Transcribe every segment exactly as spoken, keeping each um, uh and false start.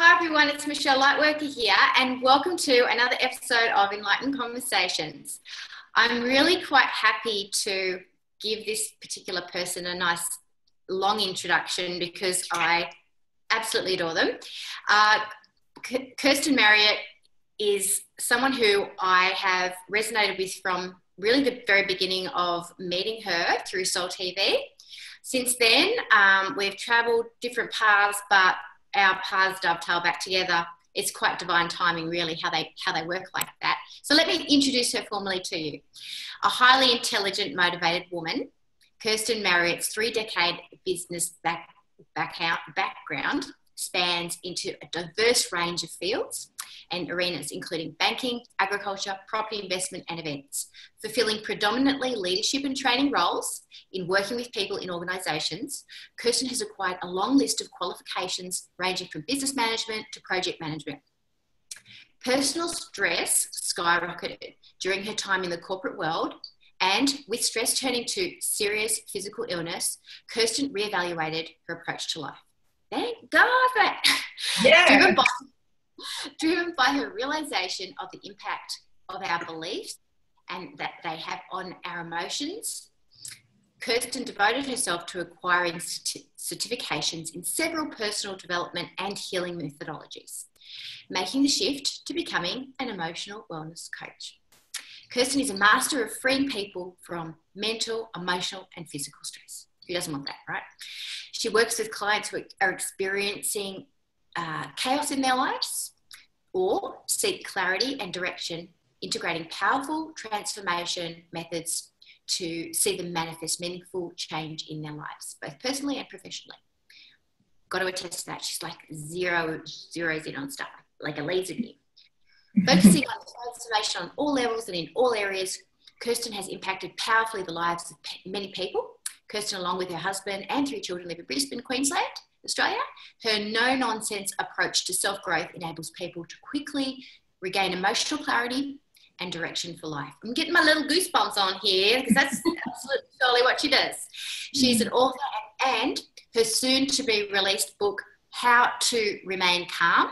Hi everyone, it's Michelle Lightworker here and welcome to another episode of Enlightened Conversations. I'm really quite happy to give this particular person a nice long introduction because I absolutely adore them. Uh, Kirstyn Marriott is someone who I have resonated with from really the very beginning of meeting her through Soul T V. Since then, um, we've travelled different paths, but our paths dovetail back together. It's quite divine timing, really, how they how they work like that. So let me introduce her formally to you. A highly intelligent, motivated woman, Kirstyn Marriott's three-decade business back, back out, background spans into a diverse range of fields and arenas, including banking, agriculture, property investment, and events, fulfilling predominantly leadership and training roles. In working with people in organisations, Kirstyn has acquired a long list of qualifications ranging from business management to project management. Personal stress skyrocketed during her time in the corporate world, and with stress turning to serious physical illness, Kirstyn reevaluated her approach to life. Thank God for that. Yeah. driven, by, driven by her realisation of the impact of our beliefs and that they have on our emotions, Kirstyn devoted herself to acquiring certifications in several personal development and healing methodologies, making the shift to becoming an emotional wellness coach. Kirstyn is a master of freeing people from mental, emotional and physical stress. Who doesn't want that, right? She works with clients who are experiencing uh, chaos in their lives or seek clarity and direction, integrating powerful transformation methods to see them manifest meaningful change in their lives, both personally and professionally. Got to attest to that. She's like zero, zeroes in on stuff, like a laser beam. Focusing on transformation on all levels and in all areas, Kirstyn has impacted powerfully the lives of many people. Kirstyn, along with her husband and three children, live in Brisbane, Queensland, Australia. Her no-nonsense approach to self-growth enables people to quickly regain emotional clarity and direction for life. I'm getting my little goosebumps on here because that's absolutely surely what she does. She's an author, and her soon-to-be released book, How to Remain Calm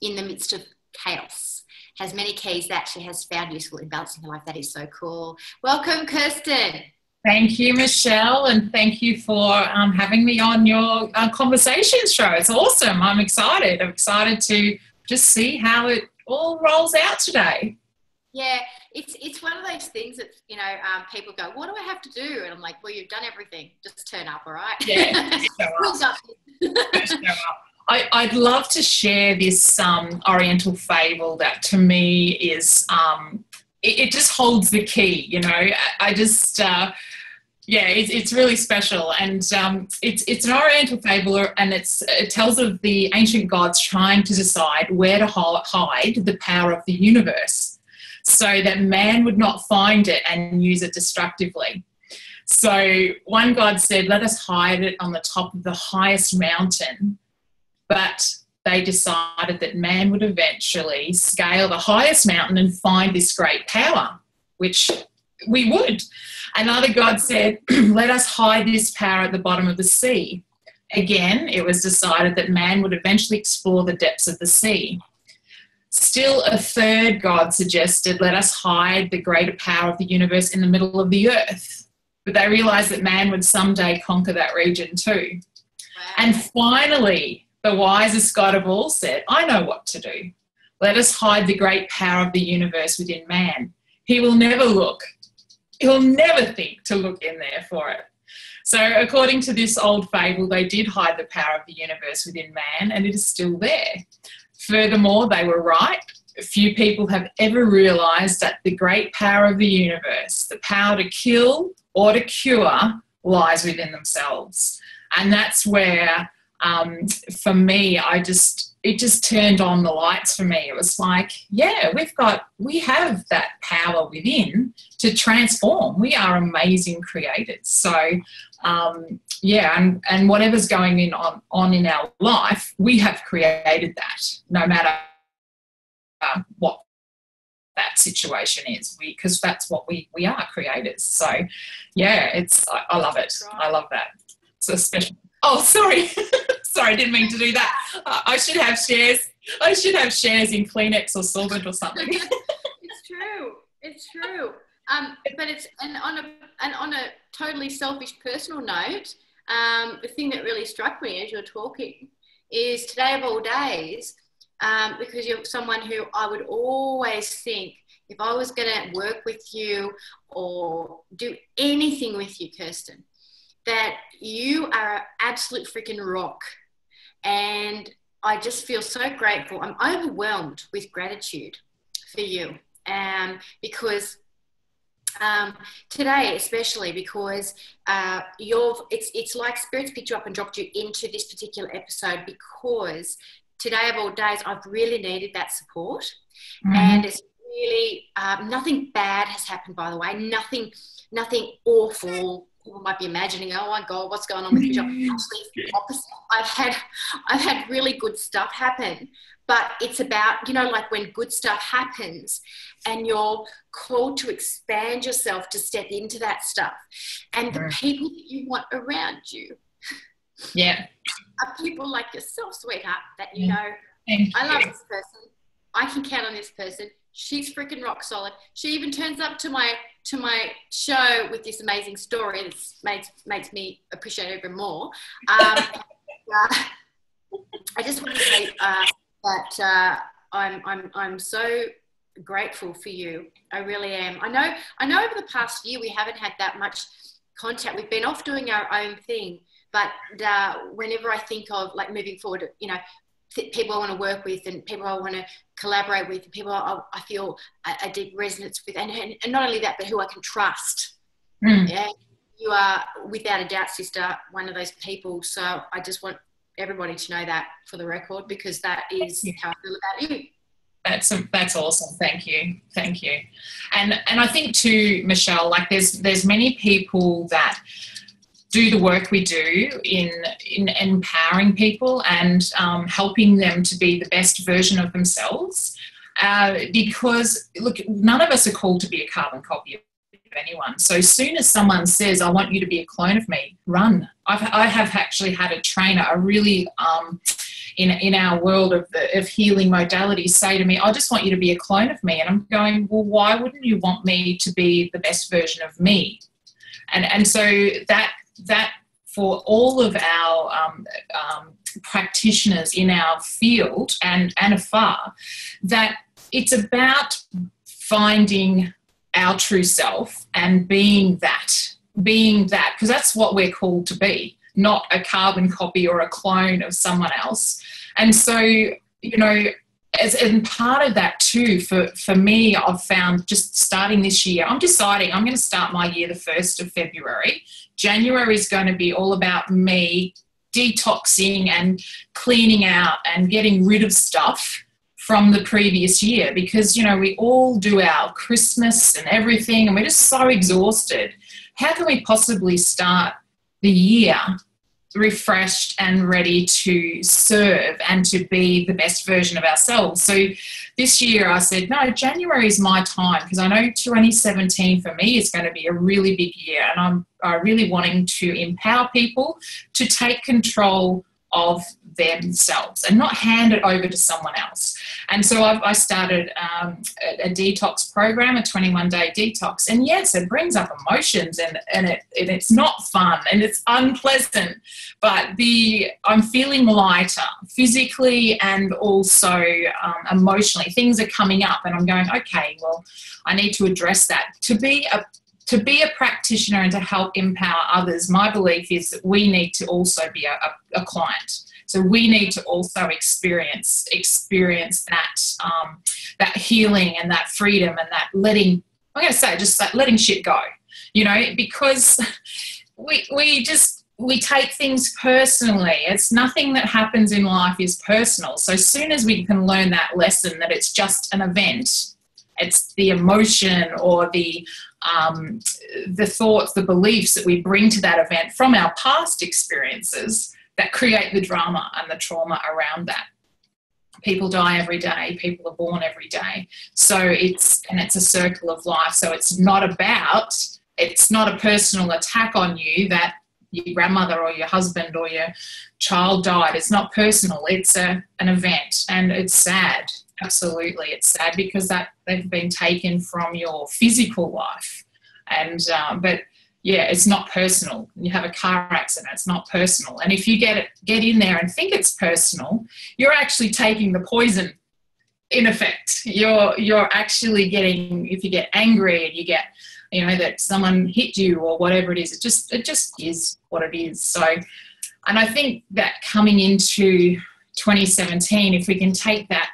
in the Midst of Chaos, has many keys that she has found useful in balancing her life. That is so cool. Welcome, Kirstyn. Thank you, Michelle, and thank you for um, having me on your uh, conversation show. It's awesome. I'm excited. I'm excited to just see how it all rolls out today. Yeah, it's it's one of those things that, you know, um, people go, what do I have to do? And I'm like, well, you've done everything. Just turn up, all right? Yeah, show up. show up. I, I'd love to share this um, Oriental fable that to me is... Um, it just holds the key, you know. I just, uh, yeah, it's, it's really special. And um, it's it's an Oriental fable, and it's, it tells of the ancient gods trying to decide where to hide the power of the universe so that man would not find it and use it destructively. So one god said, let us hide it on the top of the highest mountain. But they decided that man would eventually scale the highest mountain and find this great power, which we would. Another god said, let us hide this power at the bottom of the sea. Again, it was decided that man would eventually explore the depths of the sea. Still, a third god suggested, let us hide the greater power of the universe in the middle of the earth. But they realised that man would someday conquer that region too. Wow. And finally... the wisest God of all said, I know what to do. Let us hide the great power of the universe within man. He will never look. He'll never think to look in there for it. So according to this old fable, they did hide the power of the universe within man, and it is still there. Furthermore, they were right. Few people have ever realised that the great power of the universe, the power to kill or to cure, lies within themselves. And that's where... Um, for me, I just, it just turned on the lights for me. It was like, yeah, we've got, we have that power within to transform. We are amazing creators. So, um, yeah, and, and whatever's going in on, on in our life, we have created that, no matter uh, what that situation is, because that's what we, we are, creators. So, yeah, it's, I, I love it. I love that. It's a special. Oh, sorry. Sorry, I didn't mean to do that. Uh, I should have shares. I should have shares in Kleenex or Solvent or something. It's true. It's true. Um, but it's, and on a, and on a totally selfish personal note, um, the thing that really struck me as you're talking is today of all days, um, because you're someone who I would always think, if I was going to work with you or do anything with you, Kirstyn, that you are an absolute freaking rock. And I just feel so grateful. I'm overwhelmed with gratitude for you, um, because um, today, especially because uh, you've, it's, it's like Spirit's picked you up and dropped you into this particular episode, because today of all days, I've really needed that support. Mm-hmm. And it's really, um, nothing bad has happened, by the way, nothing, nothing awful. People might be imagining, oh my God, what's going on with your job? Actually, it's the opposite. I've had, I've had really good stuff happen, but it's about, you know, like when good stuff happens and you're called to expand yourself, to step into that stuff. And the people that you want around you, yeah, are people like yourself, sweetheart, that, you know, Thank I love you. This person. I can count on this person. She's freaking rock solid. She even turns up to my to my show with this amazing story that makes makes me appreciate it even more. Um, uh, I just want to say uh, that uh, I'm I'm I'm so grateful for you. I really am. I know I know over the past year we haven't had that much contact. We've been off doing our own thing, but uh, whenever I think of like moving forward, you know, people I want to work with and people I want to collaborate with, people I, I feel a, a deep resonance with, and, and not only that, but who I can trust. Mm. Yeah, you are without a doubt, sister, one of those people. So I just want everybody to know that for the record, because that is how I feel about you. That's that's awesome. Thank you, thank you. And and I think too, Michelle, like there's there's many people that do the work we do in, in empowering people and um, helping them to be the best version of themselves. Uh, because, look, none of us are called to be a carbon copy of anyone. So as soon as someone says, I want you to be a clone of me, run. I've, I have actually had a trainer, a really, um, in, in our world of, the, of healing modalities, say to me, I just want you to be a clone of me. And I'm going, well, why wouldn't you want me to be the best version of me? And, and so that... that for all of our um, um, practitioners in our field and, and afar, that it's about finding our true self and being that, being that, because that's what we're called to be, not a carbon copy or a clone of someone else. And so, you know, as, and part of that too, for, for me, I've found just starting this year, I'm deciding I'm going to start my year the first of February. January is going to be all about me detoxing and cleaning out and getting rid of stuff from the previous year, because, you know, we all do our Christmas and everything and we're just so exhausted. How can we possibly start the year refreshed and ready to serve and to be the best version of ourselves? So this year I said, no, January is my time, because I know twenty seventeen for me is going to be a really big year, and I'm uh, really wanting to empower people to take control of themselves and not hand it over to someone else. And so I've, I started um, a, a detox program, a twenty-one day detox. And yes, it brings up emotions, and, and, it, and it's not fun and it's unpleasant, but the I'm feeling lighter physically and also um, emotionally. Things are coming up and I'm going, okay, well, I need to address that. To be a To be a practitioner and to help empower others, my belief is that we need to also be a, a, a client. So we need to also experience experience that um, that healing and that freedom and that letting. I'm going to say just like letting shit go, you know, because we we just we take things personally. It's nothing that happens in life is personal. So as soon as we can learn that lesson, that it's just an event. It's the emotion or the um, the thoughts, the beliefs that we bring to that event from our past experiences that create the drama and the trauma around that. People die every day. People are born every day. So it's, and it's a circle of life. So it's not about, it's not a personal attack on you that your grandmother or your husband or your child died. It's not personal. It's a, an event, and it's sad. Absolutely, it's sad because that they've been taken from your physical life. And um, but yeah, it's not personal. You have a car accident, it's not personal. And if you get it, get in there and think it's personal, you're actually taking the poison. In effect, you're you're actually getting. If you get angry and you get, you know, that someone hit you or whatever it is, it just it just is what it is. So, and I think that coming into twenty seventeen, if we can take that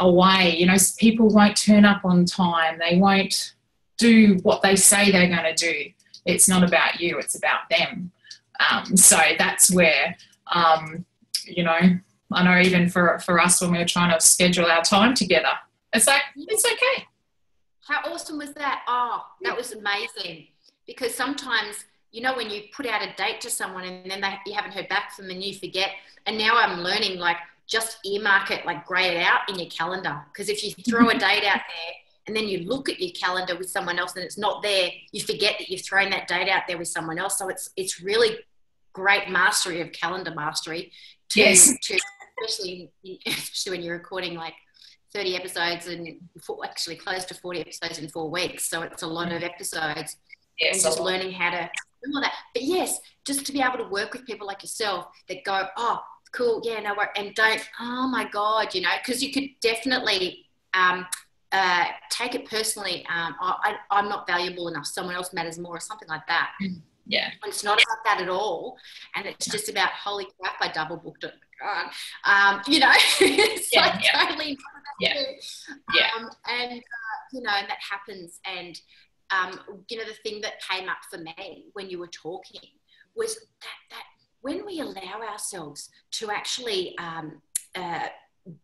away, you know, people won't turn up on time. They won't do what they say they're going to do. It's not about you, it's about them. Um, so that's where, um, you know, I know even for, for us when we were trying to schedule our time together, it's like, it's okay. How awesome was that? Oh, that was amazing. Because sometimes, you know, when you put out a date to someone and then they, you haven't heard back from them and you forget. And now I'm learning, like, just earmark it, like grey it out in your calendar. Because if you throw a date out there, and then you look at your calendar with someone else and it's not there, you forget that you've thrown that date out there with someone else. So it's it's really great mastery of calendar mastery. To, yes. To, especially, especially when you're recording like thirty episodes and four, actually close to forty episodes in four weeks. So it's a lot of episodes. Yes, and just learning how to do all that. But yes, just to be able to work with people like yourself that go, oh, cool, yeah, no worries. And don't, oh my God, you know, because you could definitely... Um, Uh, take it personally, um, I, I'm not valuable enough, someone else matters more, or something like that. Yeah. And it's not about that at all. And it's just about, holy crap, I double booked it. God. Um, you know, it's yeah, like yeah. totally yeah. yeah. Um, and, uh, you know, and that happens. And, um, you know, the thing that came up for me when you were talking was that, that when we allow ourselves to actually um, uh,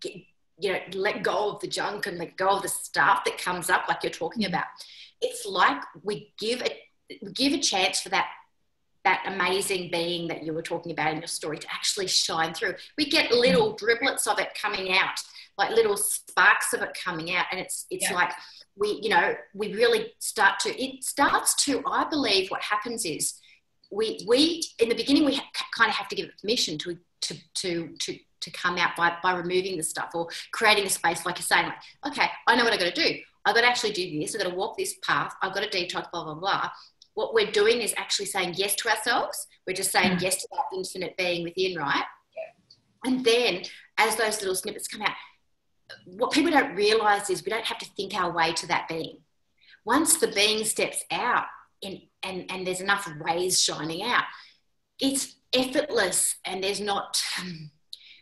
get, you know, let go of the junk and let go of the stuff that comes up, like you're talking about. It's like we give a, give a chance for that that amazing being that you were talking about in your story to actually shine through. We get little driblets of it coming out, like little sparks of it coming out. And it's it's yeah. like we, you know, we really start to, it starts to, I believe what happens is we, we in the beginning, we ha- kind of have to give it permission to, to, to, to, to come out by, by removing the stuff or creating a space, like you're saying, like, okay, I know what I've got to do. I've got to actually do this. I've got to walk this path. I've got to detox, blah, blah, blah. What we're doing is actually saying yes to ourselves. We're just saying mm. yes to that infinite being within, right? Yeah. And then as those little snippets come out, what people don't realise is we don't have to think our way to that being. Once the being steps out and, and, and there's enough rays shining out, it's effortless and there's not... Um,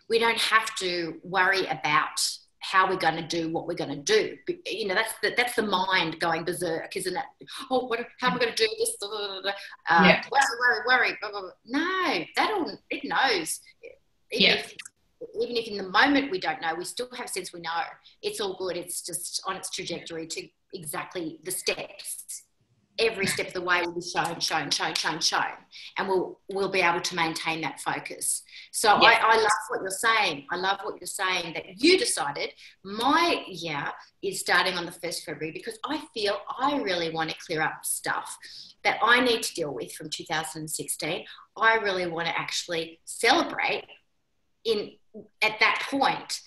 we don't have to worry about how we're going to do what we're going to do. You know, that's the, that's the mind going berserk, isn't it? Oh, what, how am I going to do this? Um, yeah. Worry, worry, worry. No, that all, it knows. Even, yeah. if, even if in the moment we don't know, we still have a sense we know. It's all good. It's just on its trajectory to exactly the steps. Every step of the way will be shown, shown, shown, shown, shown. And we'll, we'll be able to maintain that focus. So yeah. I, I love what you're saying. I love what you're saying that you decided my year is starting on the first of February because I feel I really want to clear up stuff that I need to deal with from two thousand sixteen. I really want to actually celebrate in at that point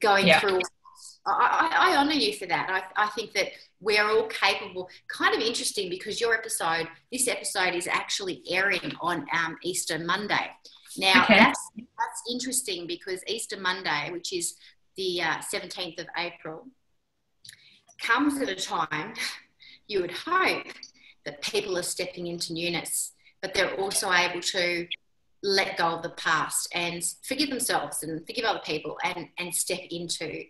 going yeah. through. I, I honour you for that. I, I think that we're all capable. Kind of interesting because your episode, this episode is actually airing on um, Easter Monday. Now, okay. that's, that's interesting because Easter Monday, which is the uh, seventeenth of April, comes at a time you would hope that people are stepping into newness, but they're also able to let go of the past and forgive themselves and forgive other people and, and step into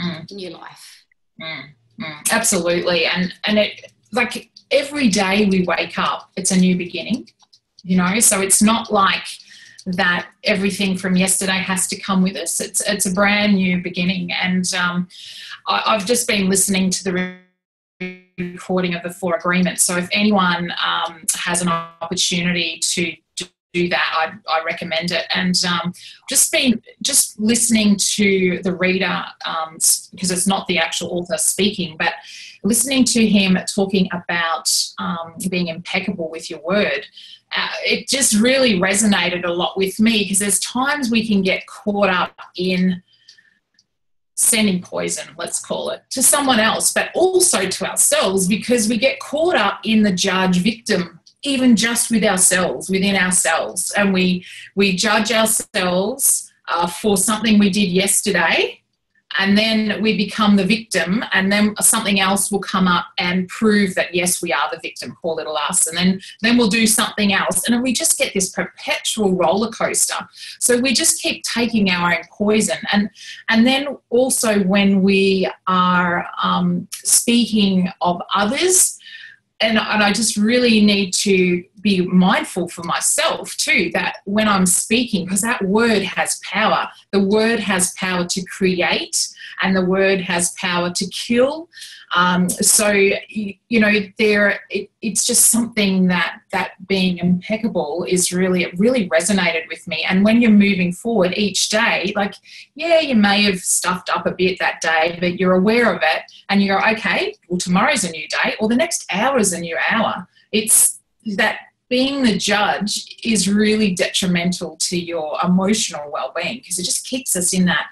Mm. new life. Mm. Mm. Absolutely. And, and it, like every day we wake up, it's a new beginning, you know, so it's not like that everything from yesterday has to come with us. It's, it's a brand new beginning. And um, I, I've just been listening to the recording of the Four Agreements. So if anyone um, has an opportunity to do that, I, I recommend it. And um, just being just listening to the reader, um, because it's not the actual author speaking, but listening to him talking about um, being impeccable with your word uh, it just really resonated a lot with me, because there's times we can get caught up in sending poison, let's call it, to someone else, but also to ourselves, because we get caught up in the judge victim, even just with ourselves, within ourselves. And we, we judge ourselves uh, for something we did yesterday, and then we become the victim, and then something else will come up and prove that, yes, we are the victim, poor little us. And then, then we'll do something else. And then we just get this perpetual roller coaster. So we just keep taking our own poison. And, and then also when we are um, speaking of others, and, and I just really need to be mindful for myself too, that when I'm speaking, because that word has power. The word has power to create, and the word has power to kill. Um, so, you, you know, there, it, it's just something that, that being impeccable is really, it really resonated with me. And when you're moving forward each day, like, yeah, you may have stuffed up a bit that day, but you're aware of it, and you go, okay, well, tomorrow's a new day, or the next hour is a new hour. It's that being the judge is really detrimental to your emotional well-being, because it just keeps us in that,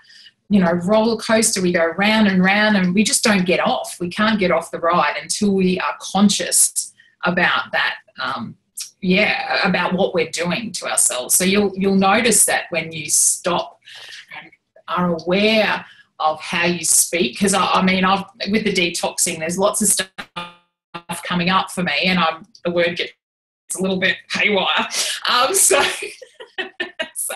you know, roller coaster. We go round and round, and we just don't get off. We can't get off the ride until we are conscious about that. Um, yeah, about what we're doing to ourselves. So you'll you'll notice that when you stop and are aware of how you speak, because I, I mean, I've, with the detoxing, there's lots of stuff coming up for me, and I'm, the word gets a little bit haywire. Um, so, so,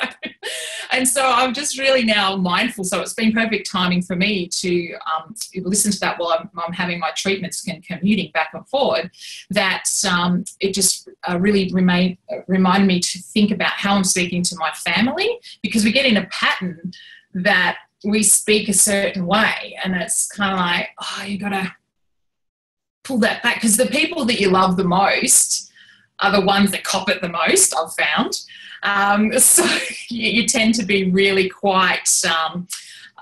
and so I'm just really now mindful. So it's been perfect timing for me to um, listen to that while I'm, I'm having my treatments and commuting back and forward. That um, it just uh, really remain, reminded me to think about how I'm speaking to my family, because we get in a pattern that we speak a certain way, and it's kind of like, oh, you got to pull that back, because the people that you love the most are the ones that cop it the most, I've found. Um, so you, you tend to be really quite um,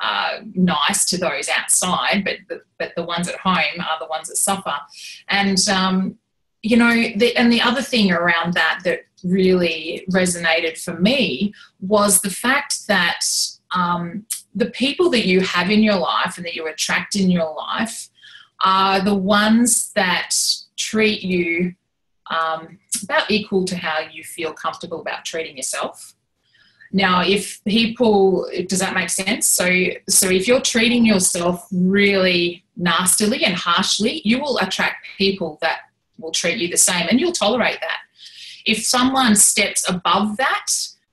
uh, nice to those outside, but the, but the ones at home are the ones that suffer. And, um, you know, the, and the other thing around that that really resonated for me was the fact that um, the people that you have in your life and that you attract in your life are the ones that treat you um, about equal to how you feel comfortable about treating yourself. Now, if people, does that make sense? So, so if you're treating yourself really nastily and harshly, you will attract people that will treat you the same, and you'll tolerate that. If someone steps above that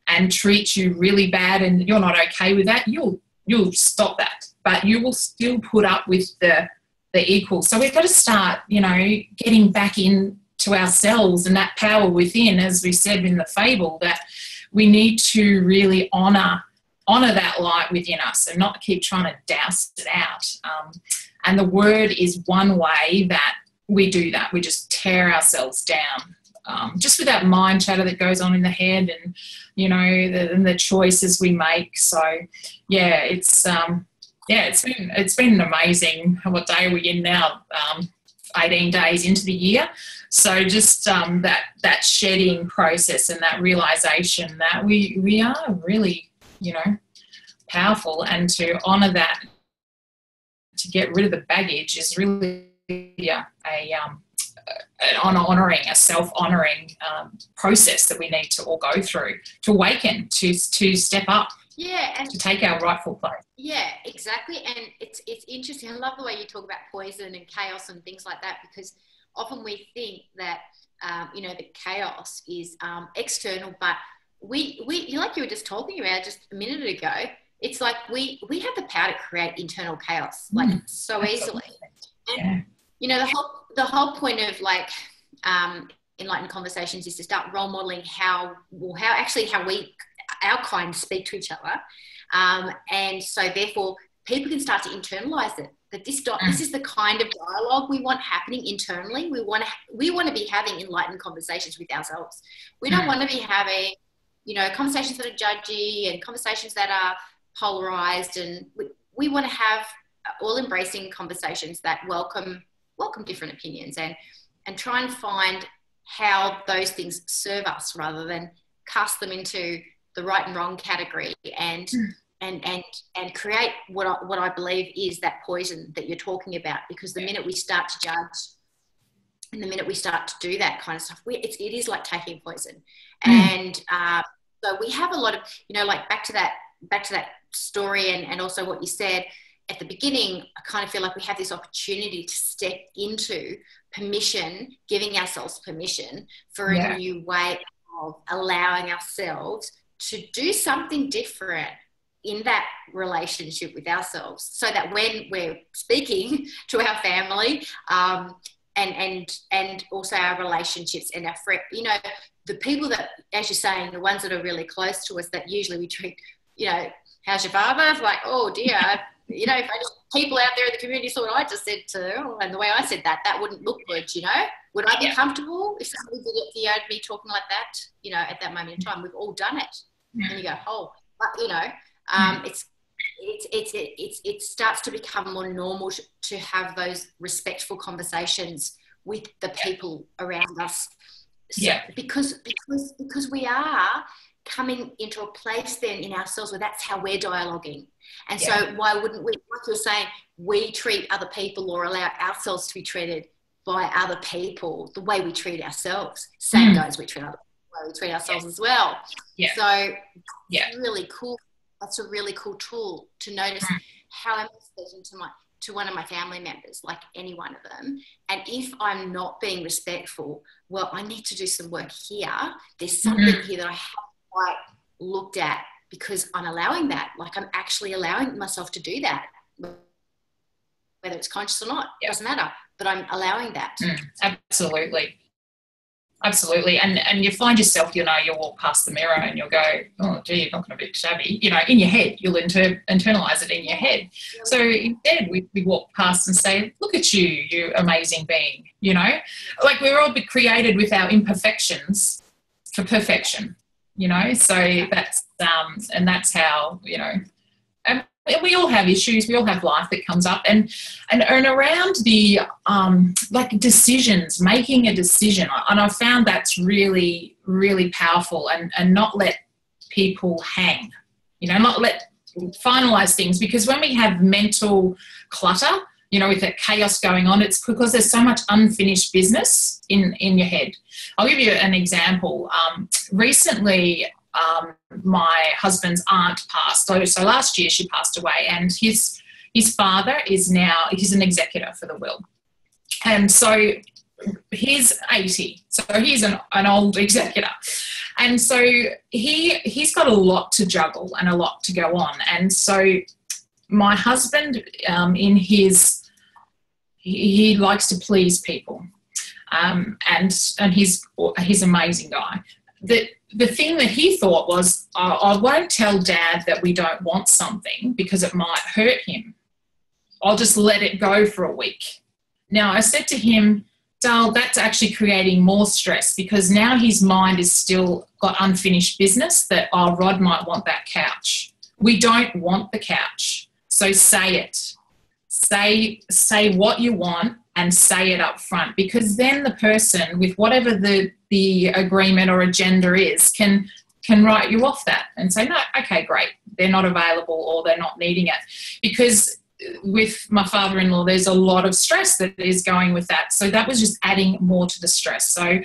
and treats you really bad and you're not okay with that, you'll, you'll stop that, but you will still put up with the the equal. So we've got to start, you know, getting back in to ourselves and that power within, as we said in the fable, that we need to really honour honour that light within us and not keep trying to douse it out. Um, and the word is one way that we do that. We just tear ourselves down. Um, just with that mind chatter that goes on in the head, and, you know, the, and the choices we make. So, yeah, it's... Um, Yeah, it's been, it's been an amazing, what day are we in now, um, eighteen days into the year. So just um, that, that shedding process and that realisation that we, we are really, you know, powerful, and to honour that, to get rid of the baggage is really yeah, a, um, an honouring, a self-honouring um, process that we need to all go through to awaken, to, to step up. Yeah, and to take our rightful place. Yeah, exactly. And it's it's interesting. I love the way you talk about poison and chaos and things like that, because often we think that um, you know, the chaos is um, external, but we we like you were just talking about just a minute ago. It's like we we have the power to create internal chaos, like mm, so absolutely. easily. And yeah. you know, the whole the whole point of like um, Enlightened Conversations is to start role modeling how well how actually how we. our kind speak to each other, um, and so therefore people can start to internalize it, that this do this is the kind of dialogue we want happening internally. We want to we want to be having enlightened conversations with ourselves. We don't want to be having, you know, conversations that are judgy and conversations that are polarized, and we, we want to have all embracing conversations that welcome welcome different opinions and and try and find how those things serve us rather than cast them into the right and wrong category and mm. and and and create what I, what I believe is that poison that you're talking about. Because the minute we start to judge and the minute we start to do that kind of stuff, we, it's, it is like taking poison. Mm. And uh, so we have a lot of, you know, like back to that back to that story and, and also what you said at the beginning, I kind of feel like we have this opportunity to step into permission, giving ourselves permission for a yeah. new way of allowing ourselves to do something different in that relationship with ourselves, so that when we're speaking to our family um, and, and, and also our relationships and our friends, you know, the people that, as you're saying, the ones that are really close to us that usually we treat, you know, how's your father? It's like, oh dear, you know, if I just, people out there in the community saw what I just said to, and the way I said that, that wouldn't look good, you know. Would I be yeah. comfortable if somebody did it, me talking like that, you know, at that moment in time? We've all done it. Yeah. And you go, oh, but, you know, um, yeah. it's, it's, it's, it's, it starts to become more normal to, to have those respectful conversations with the people around us. So, yeah. Because, because, because we are coming into a place then in ourselves where that's how we're dialoguing. And yeah. so why wouldn't we, like you're saying, we treat other people or allow ourselves to be treated by other people the way we treat ourselves. Same mm. goes, we treat other people, we treat ourselves yeah. as well. Yeah. So yeah. really cool. That's a really cool tool to notice mm. how am I speaking to my to one of my family members, like any one of them. And if I'm not being respectful, well, I need to do some work here. There's something mm. here that I haven't quite looked at because I'm allowing that. Like I'm actually allowing myself to do that. Whether it's conscious or not, yeah. it doesn't matter. But I'm allowing that. Mm, absolutely. Absolutely. And and you find yourself, you know, you'll walk past the mirror and you'll go, oh, gee, you're not going to be shabby. You know, in your head, you'll inter- internalise it in your head. Yeah. So instead we, we walk past and say, look at you, you amazing being, you know. Like we're all created with our imperfections for perfection, you know. So yeah. that's, um, and that's how, you know, we all have issues, we all have life that comes up, and and, and around the um, like decisions, making a decision, and I found that's really, really powerful, and, and not let people hang, you know, not let finalise things, because when we have mental clutter, you know, with that chaos going on, it's because there's so much unfinished business in, in your head. I'll give you an example. Um, recently, Um, my husband's aunt passed. So, so last year she passed away, and his his father is now, he's an executor for the will. And so he's eighty. So he's an, an old executor. And so he, he's got a lot to juggle and a lot to go on. And so my husband, um, in his, he, he likes to please people. Um, and and he's, he's an amazing guy. The, the thing that he thought was, I, I won't tell Dad that we don't want something because it might hurt him. I'll just let it go for a week. Now, I said to him, Dale, that's actually creating more stress, because now his mind is still got unfinished business that, oh, Rod might want that couch. We don't want the couch. So say it. Say, say what you want and say it up front, because then the person with whatever the, the agreement or agenda is can can write you off that and say, no, okay, great, they're not available or they're not needing it. Because with my father-in-law, there's a lot of stress that is going with that. So that was just adding more to the stress. So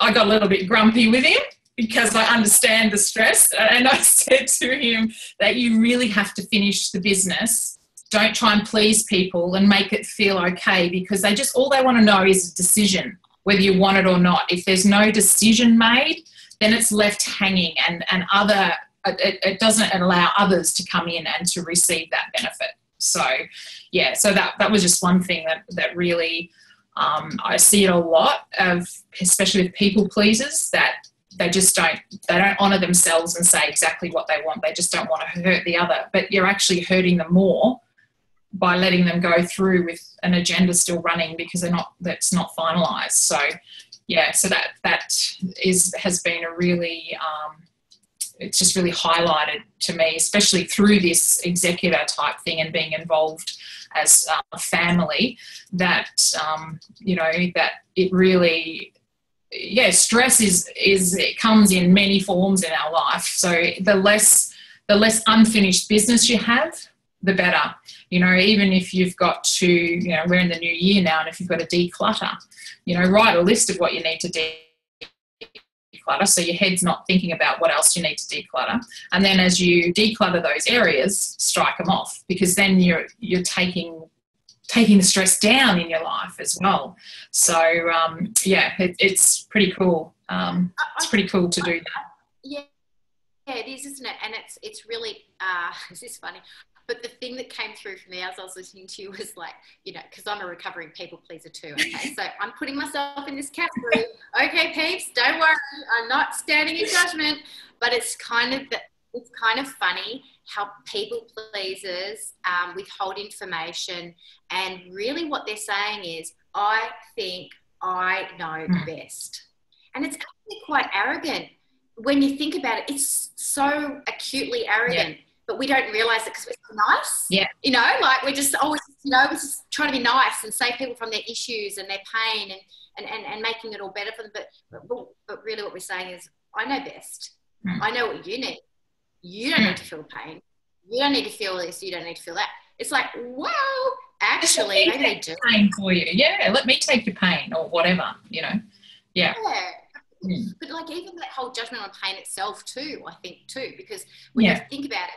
I got a little bit grumpy with him because I understand the stress, and I said to him that you really have to finish the business. Don't try and please people and make it feel okay, because they just, all they want to know is a decision, whether you want it or not. If there's no decision made, then it's left hanging, and, and other, it, it doesn't allow others to come in and to receive that benefit. So, yeah, so that, that was just one thing that, that really, um, I see it a lot of, especially with people pleasers, that they just don't, they don't honour themselves and say exactly what they want. They just don't want to hurt the other, but you're actually hurting them more by letting them go through with an agenda still running because they're not, that's not finalised. So, yeah, so that that is has been a really, um, it's just really highlighted to me, especially through this executor type thing and being involved as a family, that, um, you know, that it really yeah, stress is, is, it comes in many forms in our life. So the less, the less unfinished business you have, the better. You know, even if you've got to, you know, we're in the new year now, and if you've got to declutter, you know, write a list of what you need to declutter. Declutter, so your head's not thinking about what else you need to declutter, and then as you declutter those areas, strike them off, because then you're you're taking taking the stress down in your life as well. So um, yeah, it, it's pretty cool. Um, it's pretty cool to do that. Yeah, yeah, it is, isn't it? And it's it's really uh, this is funny. But the thing that came through for me as I was listening to you was like, you know, because I'm a recovering people pleaser too. Okay, so I'm putting myself in this category. Okay, peeps, don't worry, I'm not standing in judgment. But it's kind of it's kind of funny how people pleasers um, withhold information, and really what they're saying is, I think I know the best, and it's actually quite arrogant when you think about it. It's so acutely arrogant. Yeah. But we don't realise it because we're so nice. Yeah. You know, like we're just always, you know, we're just trying to be nice and save people from their issues and their pain and, and, and, and making it all better for them. But, but, but really what we're saying is, I know best. Mm. I know what you need. You don't mm. need to feel pain. You don't need to feel this. You don't need to feel that. It's like, well, actually, maybe they do. Pain for you. Yeah, let me take your pain or whatever, you know. Yeah. Yeah. Mm. But like even that whole judgment on pain itself too, I think too, because when yeah. you think about it,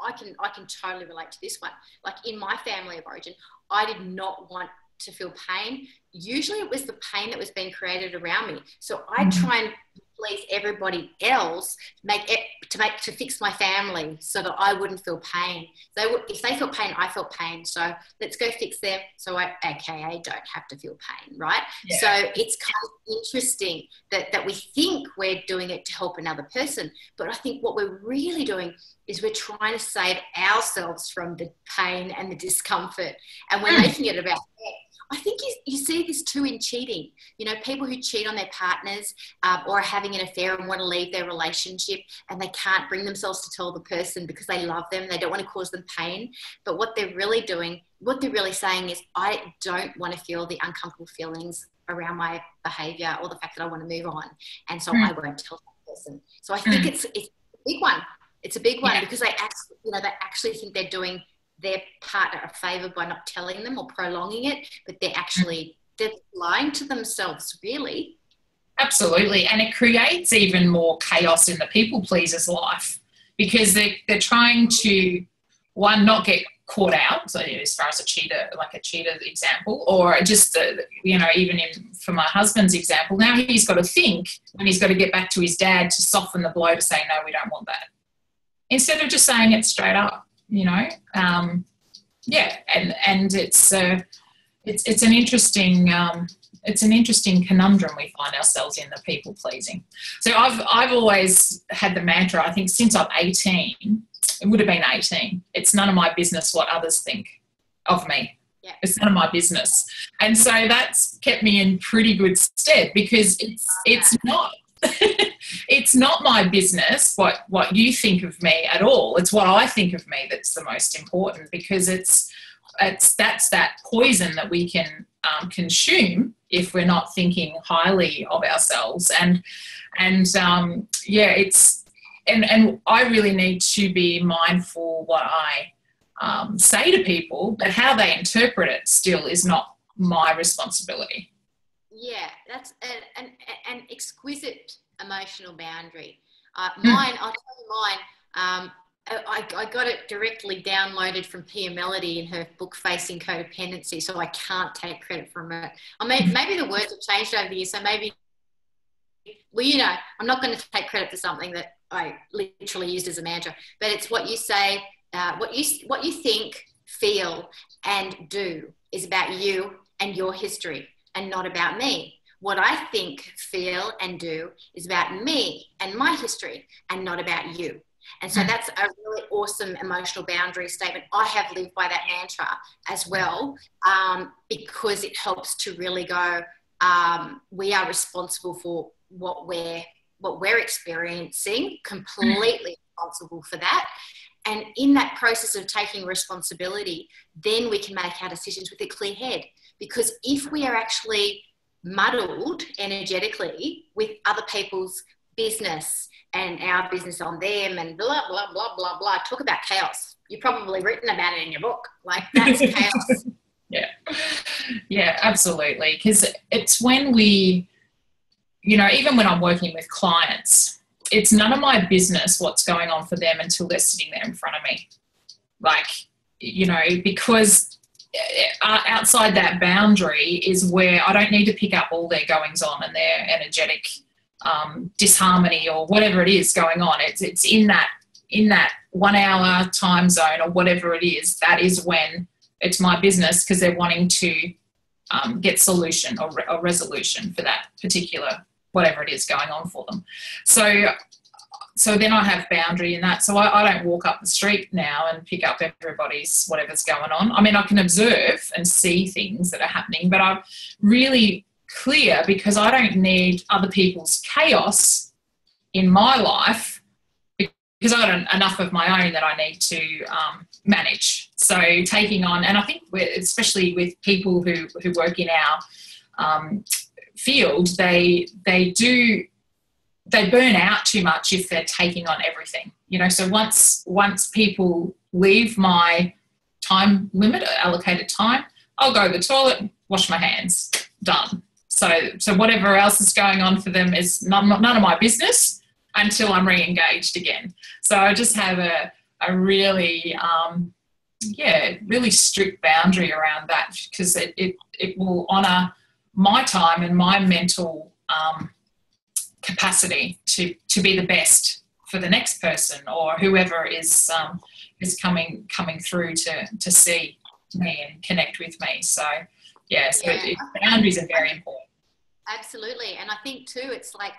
I can I can totally relate to this one. Like in my family of origin, I did not want to feel pain. Usually it was the pain that was being created around me. So I try and please everybody else make it, to make to fix my family so that I wouldn't feel pain. They would, if they felt pain, I felt pain. So let's go fix them. So I aka don't have to feel pain, right? Yeah. So it's kind of interesting that that we think we're doing it to help another person, but I think what we're really doing is we're trying to save ourselves from the pain and the discomfort, and we're mm. making it about that. I think you, you see this too in cheating. You know, people who cheat on their partners um, or are having an affair and want to leave their relationship, and they can't bring themselves to tell the person because they love them. They don't want to cause them pain. But what they're really doing, what they're really saying is, I don't want to feel the uncomfortable feelings around my behaviour or the fact that I want to move on. And so mm. I won't tell that person. So I think mm. it's, it's a big one. It's a big one yeah. because they actually, you know, they actually think they're doing their partner a favour by not telling them or prolonging it, but they're actually they're lying to themselves, really. Absolutely, and it creates even more chaos in the people pleaser's life, because they're, they're trying to, one, not get caught out, so as far as a cheater, like a cheater example, or just, uh, you know, even in, for my husband's example, now he's got to think and he's got to get back to his dad to soften the blow to say, no, we don't want that. Instead of just saying it straight up. You know, um, yeah, and and it's uh, it's it's an interesting um, it's an interesting conundrum we find ourselves in, the people pleasing. So I've I've always had the mantra, I think since I'm eighteen, it would have been eighteen. It's none of my business what others think of me. Yeah. It's none of my business, and so that's kept me in pretty good stead, because it's it's not. It's not my business what, what you think of me at all. It's what I think of me that's the most important, because it's, it's that's that poison that we can um, consume if we're not thinking highly of ourselves. And, and um, yeah, it's and, and I really need to be mindful what I um, say to people, but how they interpret it still is not my responsibility. Yeah, that's an, an, an exquisite emotional boundary. Uh, mine, I'll tell you mine, um, I, I got it directly downloaded from Pia Melody in her book, Facing Codependency, so I can't take credit from it. I mean, maybe the words have changed over the years, so maybe, well, you know, I'm not going to take credit for something that I literally used as a mantra, but it's what you say, uh, what you what you think, feel, and do is about you and your history, and not about me. What I think, feel, and do is about me and my history, and not about you. And so that's a really awesome emotional boundary statement. I have lived by that mantra as well, um, because it helps to really go, um, we are responsible for what we're, what we're experiencing, completely responsible for that. And in that process of taking responsibility, then we can make our decisions with a clear head. Because if we are actually muddled energetically with other people's business and our business on them and blah, blah, blah, blah, blah. Talk about chaos. You've probably written about it in your book. Like, that's chaos. Yeah. Yeah, absolutely. Because it's when we, you know, even when I'm working with clients, it's none of my business what's going on for them until they're sitting there in front of me. Like, you know, because outside that boundary is where I don't need to pick up all their goings on and their energetic um, disharmony or whatever it is going on. It's, it's in that, in that one hour time zone or whatever it is, that is when it's my business, because they're wanting to um, get solution or, re or resolution for that particular, whatever it is going on for them. So, so then I have boundary in that. So I, I don't walk up the street now and pick up everybody's whatever's going on. I mean, I can observe and see things that are happening, but I'm really clear because I don't need other people's chaos in my life, because I've got enough of my own that I need to um, manage. So taking on, and I think especially with people who, who work in our um, field, they, they do... they burn out too much if they're taking on everything, you know. So once once people leave my time limit, allocated time, I'll go to the toilet, wash my hands, done. So so whatever else is going on for them is none, none of my business until I'm re-engaged again. So I just have a, a really, um, yeah, really strict boundary around that, because it, it, it will honour my time and my mental um capacity to to be the best for the next person or whoever is um is coming coming through to to see me and connect with me. So yeah, so yeah. It, boundaries are very important. Absolutely. And I think too, it's like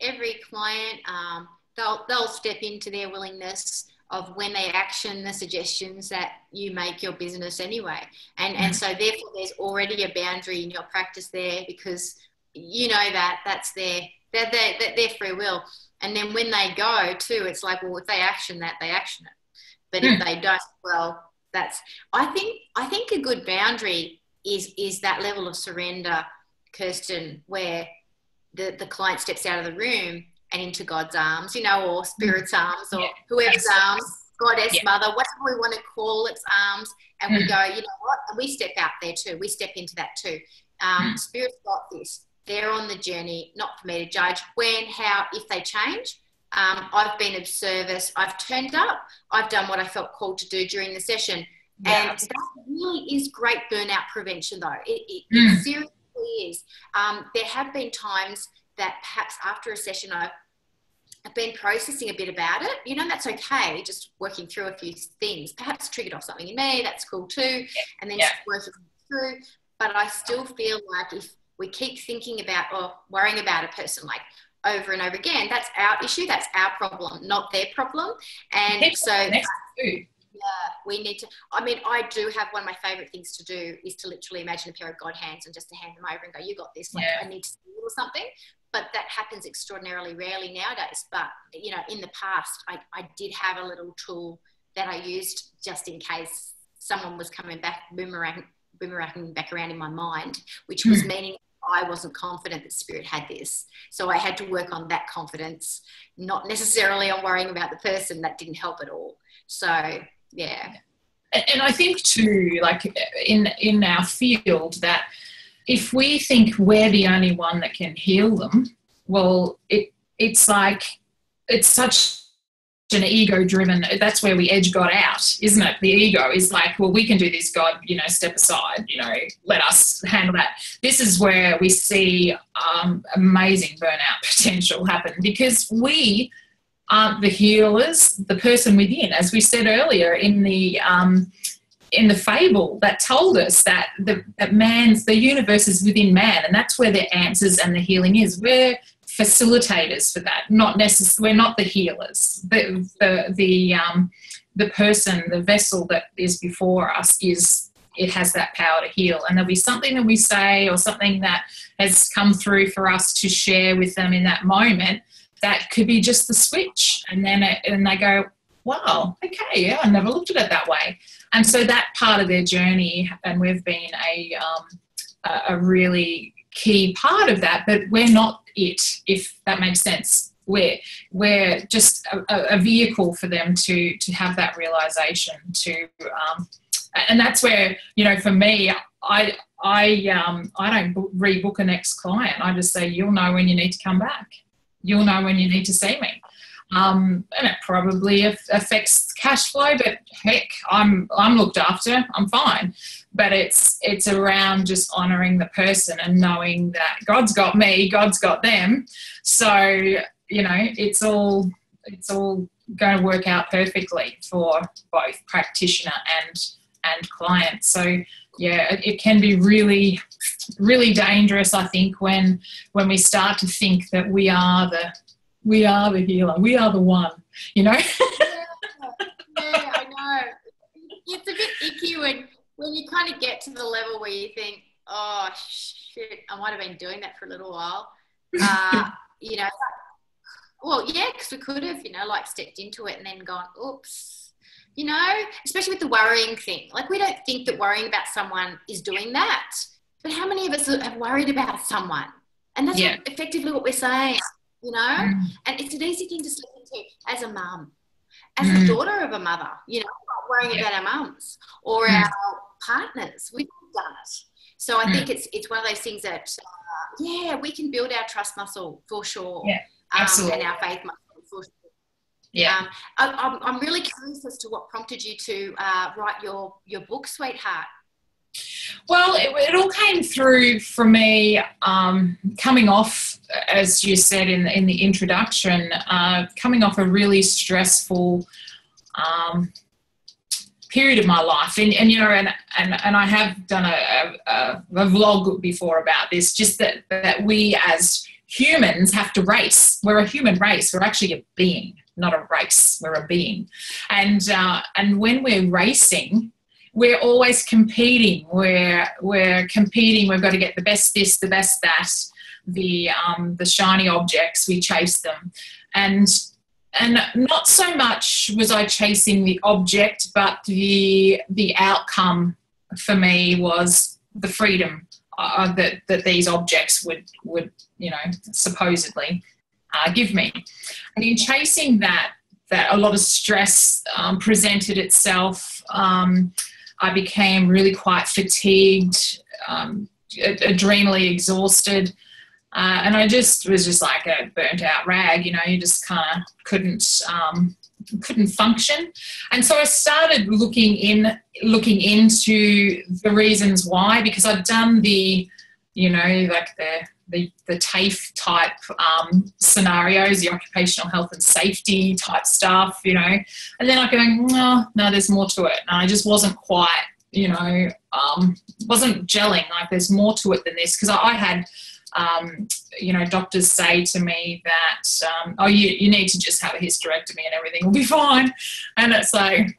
every client, um they'll they'll step into their willingness of when they action the suggestions that you make your business anyway, and mm-hmm. and so therefore there's already a boundary in your practice there, because you know that that's their They're, they're, they're free will. And then when they go too, it's like, well, if they action that, they action it. But mm. if they don't, well, that's, I think, I think a good boundary is, is that level of surrender, Kirstyn, where the, the client steps out of the room and into God's arms, you know, or spirit's mm. arms, or yeah. whoever's yes. arms, Goddess, yeah. Mother, whatever we want to call its arms. And mm. we go, you know what? And we step out there too. We step into that too. Um, mm. Spirit's got this. They're on the journey, not for me to judge when, how, if they change. Um, I've been of service. I've turned up. I've done what I felt called to do during the session. Yeah. And that really is great burnout prevention, though. It, it, mm. it seriously is. Um, there have been times that perhaps after a session I've, I've been processing a bit about it. You know, that's okay, just working through a few things. Perhaps triggered off something in me. That's cool, too. Yeah. And then yeah. just working through. But I still feel like if we keep thinking about or worrying about a person like over and over again, that's our issue, that's our problem, not their problem. And next, so next yeah, we need to, I mean, I do have one of my favourite things to do is to literally imagine a pair of God hands and just to hand them over and go, you got this, like yeah. I need to see you or something. But that happens extraordinarily rarely nowadays. But, you know, in the past, I, I did have a little tool that I used just in case someone was coming back, boomerang, boomeranging back around in my mind, which was mm. meaning I wasn't confident that spirit had this. So I had to work on that confidence, not necessarily on worrying about the person. That didn't help at all. So, yeah. And, and I think too, like in, in our field, that if we think we're the only one that can heal them, well, it, it's like, it's such an ego driven, that's where we edge God out, isn't it? The ego is like, well, we can do this, God, you know, step aside, you know, let us handle that. This is where we see um, amazing burnout potential happen, because we aren't the healers, the person within, as we said earlier in the um, in the fable that told us that the that man's the universe is within man, and that's where the answers and the healing is. We're facilitators for that, not necessarily, we're not the healers. The, the, the, um, the person, the vessel that is before us is, it has that power to heal. And there'll be something that we say or something that has come through for us to share with them in that moment. That could be just the switch. And then it, and they go, wow, okay, yeah, I never looked at it that way. And so that part of their journey, and we've been a, um, a really key part of that, but we're not it, if that makes sense. We're, we're just a, a vehicle for them to, to have that realisation. To um, and that's where, you know, for me, I, I, um, I don't rebook an ex-client. I just say, you'll know when you need to come back. You'll know when you need to see me. Um, and it probably affects cash flow, but heck, I'm, I'm looked after, I'm fine. But it's, it's around just honouring the person and knowing that God's got me, God's got them. So, you know, it's all, it's all going to work out perfectly for both practitioner and, and client. So yeah, it, it can be really, really dangerous, I think, when, when we start to think that we are the, we are the healer. We are the one, you know? yeah. yeah, I know. It's a bit icky when, when you kind of get to the level where you think, oh, shit, I might have been doing that for a little while. Uh, you know, well, yeah, because we could have, you know, like stepped into it and then gone, oops, you know, especially with the worrying thing. Like, we don't think that worrying about someone is doing that. But how many of us have worried about someone? And that's yeah. what, effectively what we're saying. You know, mm. and it's an easy thing to slip into as a mum, as mm. a daughter of a mother, you know, not worrying yeah. about our mums or mm. our partners. We've all done it. So I mm. think it's it's one of those things that, uh, yeah, we can build our trust muscle for sure. Yeah, absolutely. Um, and our faith muscle for sure. Yeah. Um, I, I'm, I'm really curious as to what prompted you to uh, write your, your book, Sweetheart. Well, it, it all came through for me um, coming off, as you said in the, in the introduction, uh, coming off a really stressful um, period of my life. And, and you know, and, and, and I have done a, a, a vlog before about this, just that, that we as humans have to race. We're a human race. We're actually a being, not a race. We're a being. And, uh, and when we're racing, we're always competing. We're, we're competing. We've got to get the best this, the best that, the, um, the shiny objects. We chase them. And, and not so much was I chasing the object, but the, the outcome for me was the freedom uh, that, that these objects would, would you know, supposedly uh, give me. And in chasing that, that a lot of stress um, presented itself. Um, I became really quite fatigued, um, adrenally exhausted, uh, and I just was just like a burnt out rag. You know, you just kind of couldn't um, couldn't function. And so I started looking in looking into the reasons why, because I'd done the, you know, like the the, the TAFE type um, scenarios, the occupational health and safety type stuff, you know, and then I'm going, oh, no, there's more to it. And I just wasn't quite, you know, um, wasn't gelling, like there's more to it than this. Because I, I had, um, you know, doctors say to me that, um, oh, you, you need to just have a hysterectomy and everything will be fine. And it's like,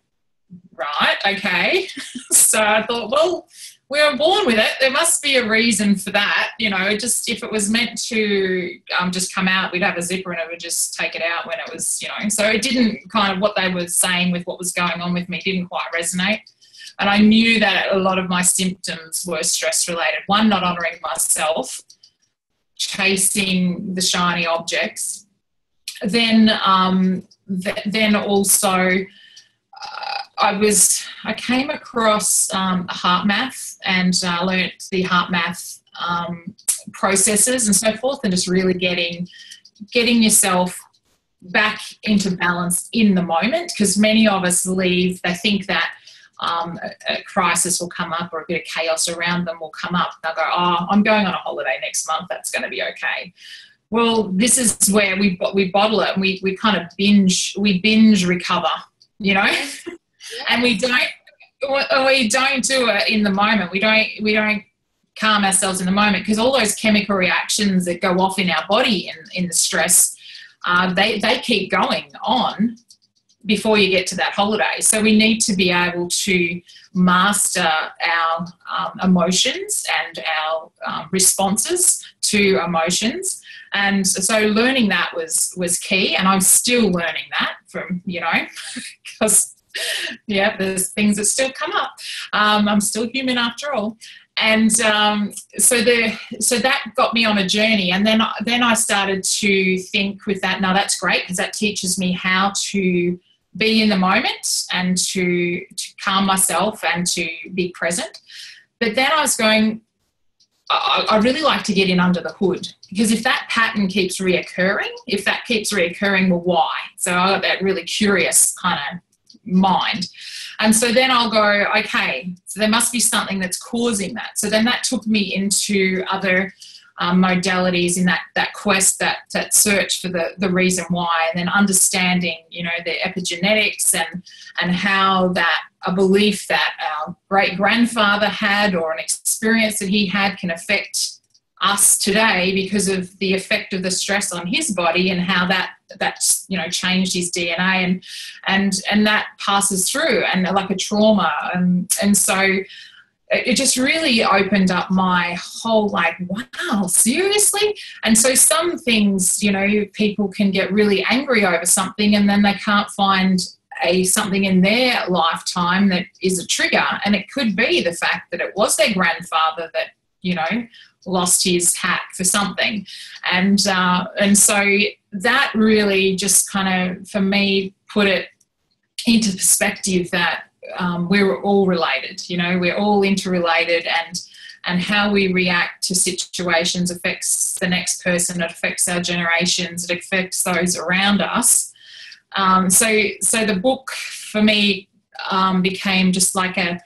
right, okay. So I thought, well, we were born with it. There must be a reason for that. You know, just if it was meant to um, just come out, we'd have a zipper and it would just take it out when it was, you know. So it didn't kind of, what they were saying with what was going on with me didn't quite resonate. And I knew that a lot of my symptoms were stress related. One, not honouring myself, chasing the shiny objects. Then, um, th then also... Uh, I was, I came across um, Heart Math and uh, learnt the Heart Math um, processes and so forth, and just really getting, getting yourself back into balance in the moment, because many of us leave, they think that um, a, a crisis will come up or a bit of chaos around them will come up. They'll go, oh, I'm going on a holiday next month, that's going to be okay. Well, this is where we, we bottle it and we, we kind of binge, we binge recover, you know? And we don't, we don't do it in the moment. We don't, we don't calm ourselves in the moment, because all those chemical reactions that go off in our body in, in the stress, uh, they, they keep going on before you get to that holiday. So we need to be able to master our um, emotions and our um, responses to emotions. And so learning that was, was key. And I'm still learning that from, you know, because... yeah, there's things that still come up. Um, I'm still human after all. And um, so the so that got me on a journey, and then then I started to think with that. Now that's great, because that teaches me how to be in the moment and to to calm myself and to be present. But then I was going, I, I really like to get in under the hood, because if that pattern keeps reoccurring, if that keeps reoccurring, well, why? So I got that really curious kind of mind. And so then I'll go, okay, so there must be something that's causing that. So then that took me into other um, modalities in that, that quest, that, that search for the, the reason why, and then understanding, you know, the epigenetics and, and how that a belief that our great-grandfather had or an experience that he had can affect us today because of the effect of the stress on his body, and how that that you know changed his D N A, and and and that passes through and like a trauma, and and so it just really opened up my whole, like, wow, seriously. And so some things, you know, people can get really angry over something, and then they can't find a something in their lifetime that is a trigger, and it could be the fact that it was their grandfather that, you know, lost his hat for something. And uh, and so that really just kind of, for me, put it into perspective that um, we're all related, you know, we're all interrelated, and and how we react to situations affects the next person, it affects our generations, it affects those around us. Um, so so the book for me um, became just like a,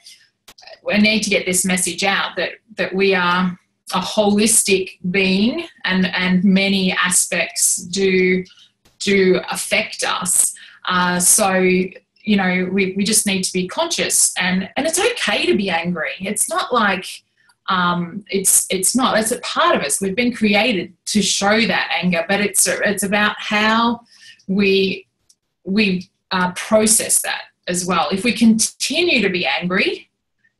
I need to get this message out that, that we are a holistic being, and, and many aspects do, do affect us. Uh, so, you know, we, we just need to be conscious, and, and it's okay to be angry. It's not like, um, it's, it's not, that's a part of us. We've been created to show that anger, but it's, it's about how we, we uh, process that as well. If we continue to be angry,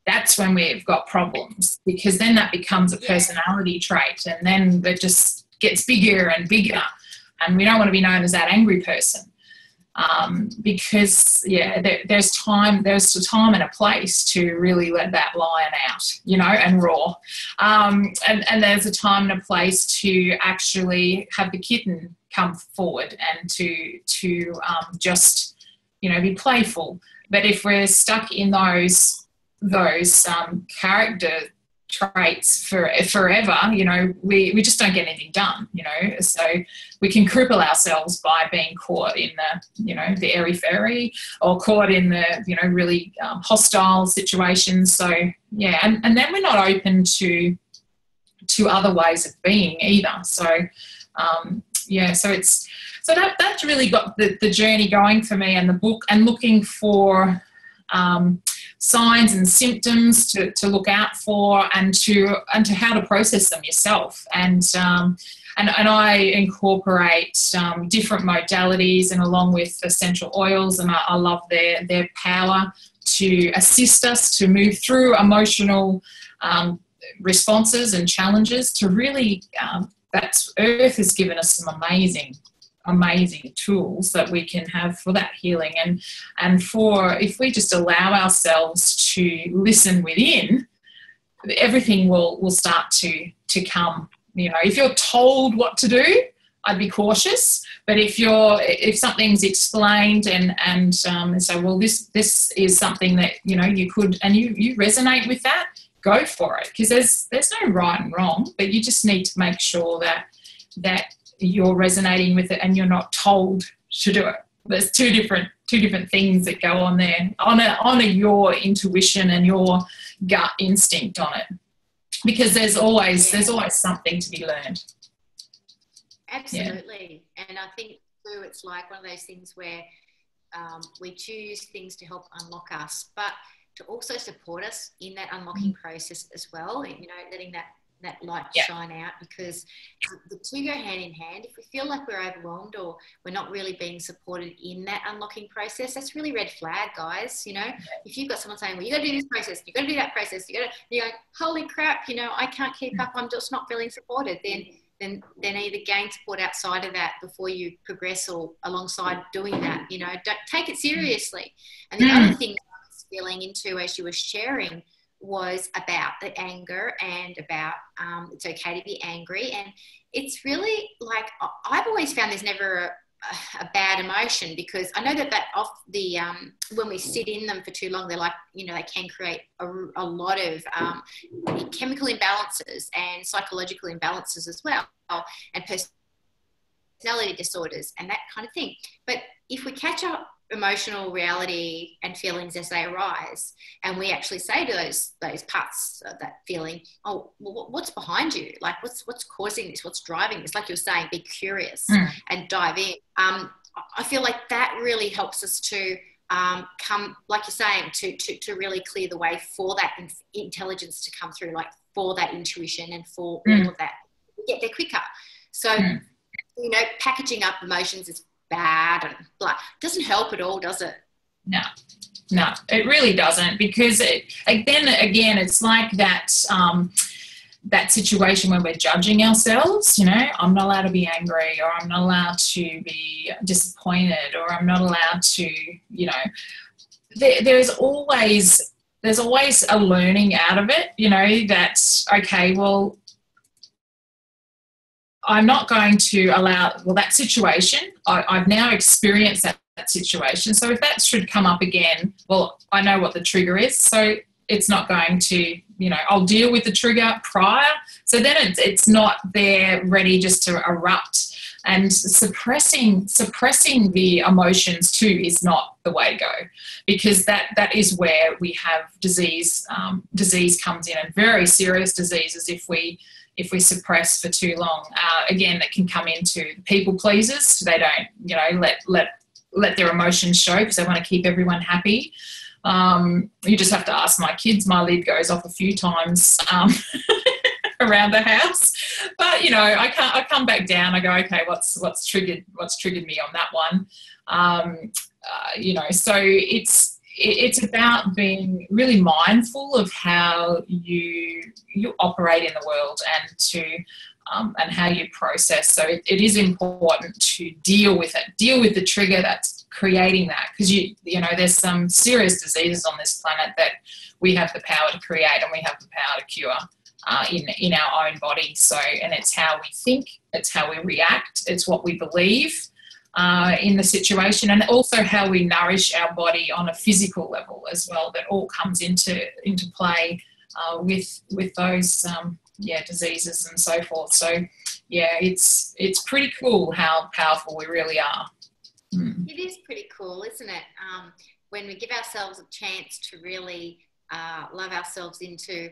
that's when we've got problems, because then that becomes a personality trait, and then it just gets bigger and bigger, and we don't want to be known as that angry person, um, because, yeah, there, there's time, there's a time and a place to really let that lion out, you know, and roar. Um, and, and there's a time and a place to actually have the kitten come forward and to, to um, just, you know, be playful. But if we're stuck in those those um, character traits for forever, you know, we, we just don't get anything done, you know, so we can cripple ourselves by being caught in the, you know, the airy-fairy, or caught in the, you know, really um, hostile situations. So, yeah, and, and then we're not open to to other ways of being either. So, um, yeah, so it's, so that, that's really got the, the journey going for me, and the book, and looking for um, signs and symptoms to, to look out for, and to and to how to process them yourself. And um, and, and I incorporate um, different modalities, and along with essential oils, and I, I love their their power to assist us to move through emotional um, responses and challenges. To really, um, that's Earth has given us some amazing. amazing tools that we can have for that healing, and and for, if we just allow ourselves to listen within, everything will will start to to come. You know, if you're told what to do, I'd be cautious, but if you're if something's explained, and and um and so, well, this this is something that, you know, you could, and you you resonate with that, go for it, because there's there's no right and wrong, but you just need to make sure that that you're resonating with it and you're not told to do it. There's two different two different things that go on there. Honor, honor your intuition and your gut instinct on it, because there's always yeah. there's always something to be learned. Absolutely, yeah. And I think too, it's like one of those things where um, we choose things to help unlock us, but to also support us in that unlocking process as well. You know, letting that. that light yeah. shine out, because the two go hand in hand. If we feel like we're overwhelmed or we're not really being supported in that unlocking process, that's really red flag, guys. You know, yeah. if you've got someone saying, well, you got to do this process, you got to do that process, you got to, you go, holy crap, you know, I can't keep up, I'm just not feeling supported. Then, then, then either gain support outside of that before you progress, or alongside doing that, you know, don't take it seriously. And the mm. other thing I was feeling into as you were sharing was about the anger and about um, it's okay to be angry. And it's really like, I've always found there's never a, a bad emotion, because I know that that off the, um, when we sit in them for too long, they're like, you know, they can create a, a lot of um, chemical imbalances and psychological imbalances as well, and personality disorders and that kind of thing. But if we catch up emotional reality and feelings as they arise, and we actually say to those those parts of that feeling, oh, well, what's behind you? Like, what's what's causing this? What's driving this? Like you're saying, be curious mm. and dive in. Um, I feel like that really helps us to um, come, like you're saying, to to to really clear the way for that intelligence to come through, like for that intuition and for mm. all of that. We get there quicker. So, mm. you know, packaging up emotions is bad and blah, doesn't help at all, does it? No, no, it really doesn't, because it, like, then again, it's like that um, that situation when we're judging ourselves, you know, I'm not allowed to be angry, or I'm not allowed to be disappointed, or I'm not allowed to, you know, there, there's always, there's always a learning out of it, you know, that's okay, well, I'm not going to allow, well, that situation, I, I've now experienced that, that situation. So if that should come up again, well, I know what the trigger is. So it's not going to, you know, I'll deal with the trigger prior. So then it's, it's not there ready just to erupt. And suppressing suppressing the emotions too is not the way to go, because that that is where we have disease, um, disease comes in, and very serious diseases if we, if we suppress for too long. Uh, again, that can come into people pleasers. They don't, you know, let let let their emotions show because they want to keep everyone happy. Um, you just have to ask my kids. My lid goes off a few times um, around the house, but you know, I can't. I come back down. I go, okay, what's what's triggered? What's triggered me on that one? Um, uh, you know, so it's. It's about being really mindful of how you you operate in the world, and to um, and how you process. So it, it is important to deal with it, deal with the trigger that's creating that, because you you know there's some serious diseases on this planet that we have the power to create, and we have the power to cure uh, in in our own body. So, and it's how we think, it's how we react, it's what we believe. Uh, in the situation, and also how we nourish our body on a physical level as well, that all comes into into play uh, with with those um, yeah diseases and so forth. So yeah, it's it's pretty cool how powerful we really are. Mm. It is pretty cool, isn't it? Um, when we give ourselves a chance to really uh, love ourselves into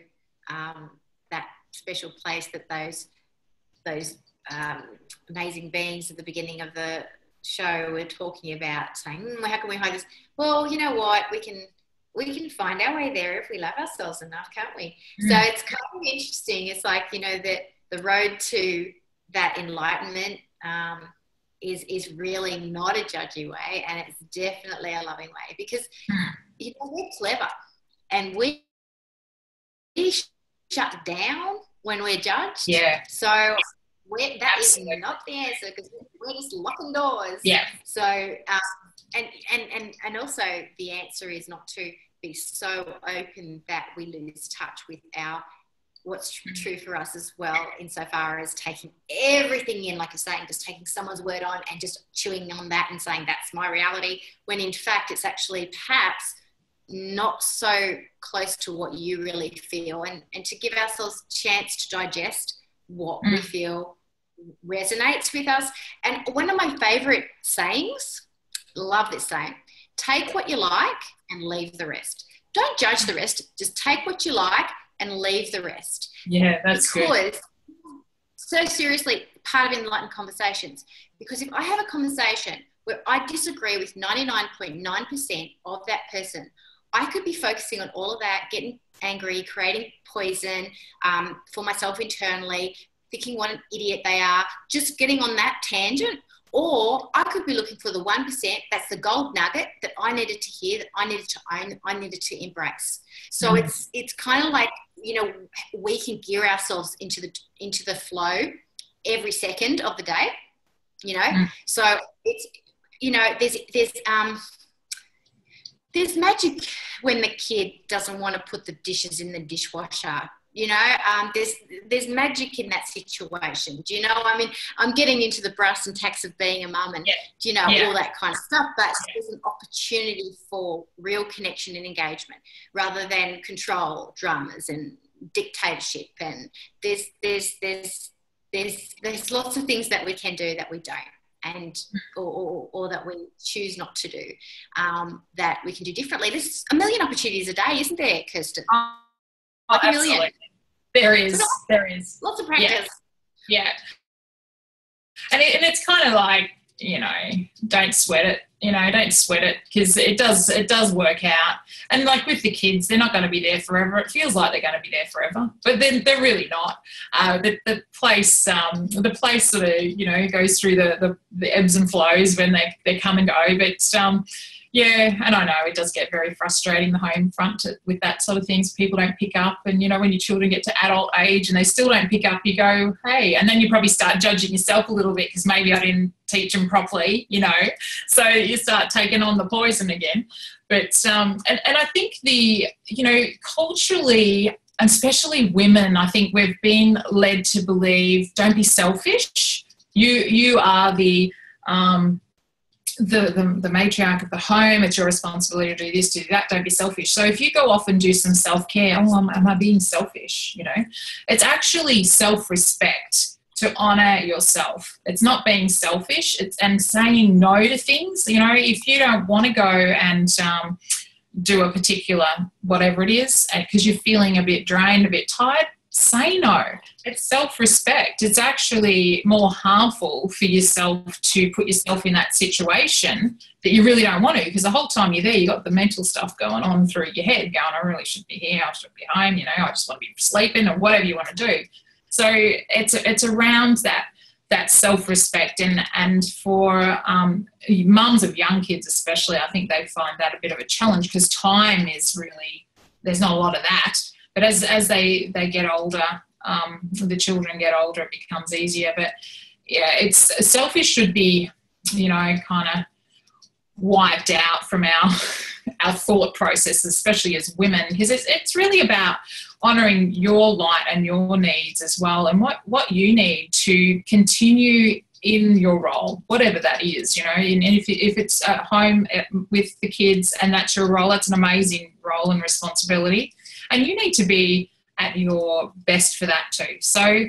um, that special place that those those um, amazing beings at the beginning of the show we're talking about, saying, mm, how can we hide this? Well, you know what, we can we can find our way there if we love ourselves enough, can't we? Mm. So it's kind of interesting. It's like, you know, that the road to that enlightenment um is is really not a judgy way, and it's definitely a loving way, because mm. you know, we're clever, and we shut down when we're judged. Yeah. So We're, that Absolutely. Is not the answer, because we're just locking doors. Yeah. So, um, and, and, and, and also the answer is not to be so open that we lose touch with our, what's true for us as well, insofar as taking everything in, like you're saying, just taking someone's word on and just chewing on that and saying, that's my reality, when in fact it's actually perhaps not so close to what you really feel, and, and to give ourselves a chance to digest what mm. we feel resonates with us. And one of my favorite sayings, love this saying, take what you like and leave the rest. Don't judge the rest, just take what you like and leave the rest. Yeah, that's because, good. So seriously, part of Enlightened Conversations, because if I have a conversation where I disagree with ninety-nine point nine percent of that person, I could be focusing on all of that, getting angry, creating poison um, for myself internally, thinking what an idiot they are, just getting on that tangent. Or I could be looking for the one percent, that's the gold nugget that I needed to hear, that I needed to own, I needed to embrace. So mm. it's it's kind of like, you know, we can gear ourselves into the into the flow every second of the day, you know. Mm. So it's, you know, there's there's um There's magic when the kid doesn't want to put the dishes in the dishwasher. You know, um, there's there's magic in that situation. Do you know? I mean, I'm getting into the brass and tacks of being a mum and, yeah. you know, yeah. all that kind of stuff. But yeah. there's an opportunity for real connection and engagement rather than control dramas and dictatorship. And there's there's there's there's there's lots of things that we can do that we don't, and or, or, or that we choose not to do, um, that we can do differently. There's a million opportunities a day, isn't there, Kirstyn? Um, Like oh, absolutely. There is, there is. Lots of practice. Yeah. yeah. And, it, and it's kind of like, you know, don't sweat it, you know, don't sweat it, because it does, it does work out. And like with the kids, they're not going to be there forever. It feels like they're going to be there forever, but then they're really not. Uh, the, the place, um, the place sort of, you know, goes through the, the, the ebbs and flows when they, they come and go. But, um, yeah, and I know it does get very frustrating, the home front, with that sort of things. People don't pick up, and, you know, when your children get to adult age and they still don't pick up, you go, hey, and then you probably start judging yourself a little bit because maybe I didn't teach them properly, you know. So you start taking on the poison again. But, um, and, and I think the, you know, culturally, especially women, I think we've been led to believe, don't be selfish. You, you are the... Um, The, the, the matriarch of the home, it's your responsibility to do this, to do that, don't be selfish. So if you go off and do some self-care, oh, am, am I being selfish, you know? It's actually self-respect to honour yourself. It's not being selfish, it's and saying no to things. You know, if you don't want to go and um, do a particular whatever it is because you're feeling a bit drained, a bit tired, say no. It's self-respect. It's actually more harmful for yourself to put yourself in that situation that you really don't want to, because the whole time you're there, you've got the mental stuff going on through your head going, I really should be here, I should be home, you know, I just want to be sleeping or whatever you want to do. So it's it's around that that self-respect, and, and for um, mums of young kids especially, I think they find that a bit of a challenge because time is really, there's not a lot of that. But as, as they, they get older, um, the children get older, it becomes easier. But, yeah, it's selfish should be, you know, kind of wiped out from our our thought process, especially as women, because it's, it's really about honouring your light and your needs as well, and what, what you need to continue in your role, whatever that is, you know. And if, if it's at home with the kids and that's your role, that's an amazing role and responsibility. And you need to be at your best for that too. So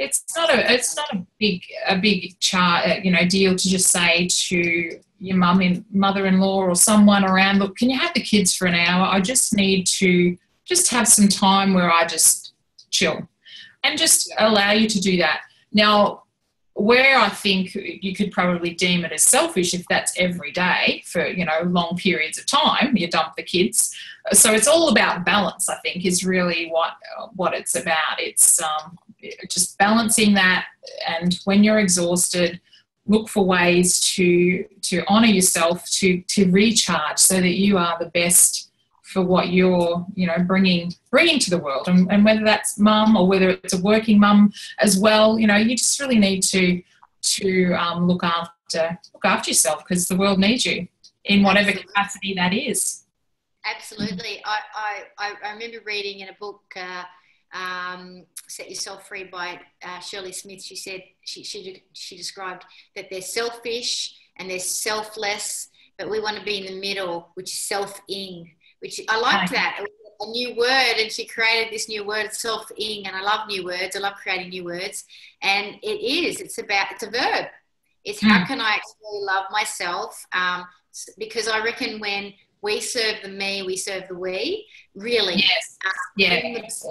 it's not a it's not a big a big char, you know, deal to just say to your mum and mother-in-law or someone around, look, can you have the kids for an hour? I just need to just have some time where I just chill, and just allow you to do that. Now, where I think you could probably deem it as selfish if that's every day for, you know, long periods of time, you dump the kids. So it's all about balance, I think, is really what what it's about. It's um, just balancing that, and when you're exhausted, look for ways to to honour yourself, to to recharge, so that you are the best for what you're, you know, bringing bringing to the world, and, and whether that's mum or whether it's a working mum as well, you know, you just really need to to um, look after look after yourself, because the world needs you in whatever Absolutely. Capacity that is. Absolutely, I I, I remember reading in a book, uh, um, "Set Yourself Free" by uh, Shirley Smith. She said she she she described that they're selfish and they're selfless, but we want to be in the middle, which is self-ing. Which I liked that. It was a new word, and she created this new word, self-ing, and I love new words. I love creating new words. And it is, it's about, it's a verb. It's mm. how can I actually love myself? Um, because I reckon when we serve the me, we serve the we, really. Yes. Um, yeah. In the best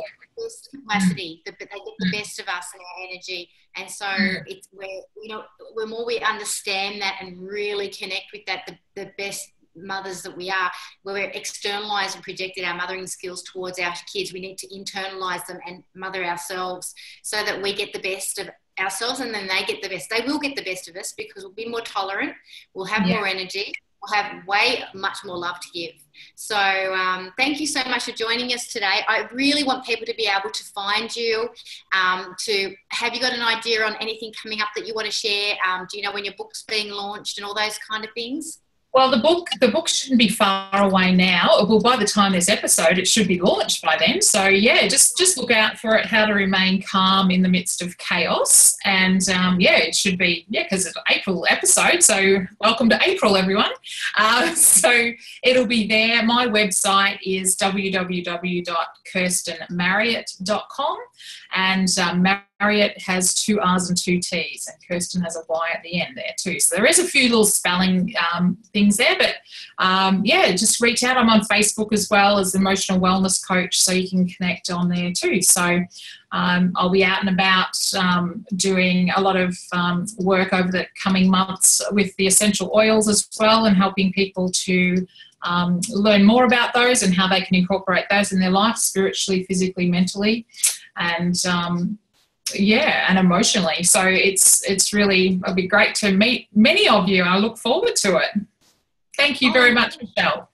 capacity, mm. the, they get the best of us and our energy. And so mm. it's where, you know, the more we understand that and really connect with that, the, the best mothers that we are, where we're externalised and projected our mothering skills towards our kids, we need to internalise them and mother ourselves so that we get the best of ourselves, and then they get the best. They will get the best of us because we'll be more tolerant, we'll have yeah. more energy, we'll have way much more love to give. So um, thank you so much for joining us today. I really want people to be able to find you, um, to have you got an idea on anything coming up that you want to share? Um, do you know when your book's being launched and all those kind of things? Well, the book the book shouldn't be far away now. Well, by the time this episode, it should be launched by then. So, yeah, just, just look out for it, How to Remain Calm in the Midst of Chaos. And, um, yeah, it should be, yeah, because it's an April episode. So welcome to April, everyone. Uh, so it'll be there. My website is w w w dot kirstyn marriott dot com. And um, Marriott has two R's and two T's, and Kirstyn has a Y at the end there too. So there is a few little spelling um, things there, but um, yeah, just reach out. I'm on Facebook as well as Emotional Wellness Coach, so you can connect on there too. So um, I'll be out and about um, doing a lot of um, work over the coming months with the essential oils as well, and helping people to um, learn more about those and how they can incorporate those in their life, spiritually, physically, mentally, and um, yeah, and emotionally. So it's it's really, it'll be great to meet many of you. I look forward to it. Thank you oh, very much, Michelle.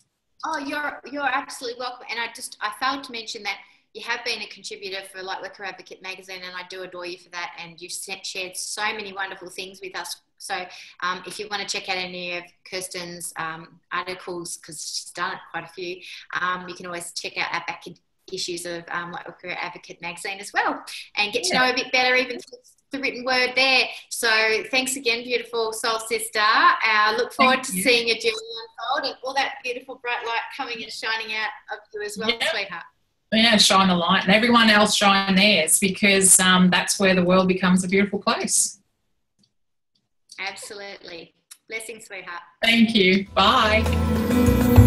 Oh, you're you're absolutely welcome. And I just I failed to mention that you have been a contributor for Lightworker Advocate magazine, and I do adore you for that. And you've shared so many wonderful things with us. So um, if you want to check out any of Kirstyn's um, articles, because she's done quite a few, um, you can always check out our back in issues of um, Lightworker Advocate magazine as well, and get yeah. to know a bit better even through the written word there. So thanks again, beautiful soul sister. I uh, look forward Thank to you. seeing your journey unfold, and all that beautiful bright light coming and shining out of you as well, yeah. sweetheart. Yeah, shine a light, and everyone else shine theirs, because um, that's where the world becomes a beautiful place. Absolutely. Blessings, sweetheart. Thank you. Bye.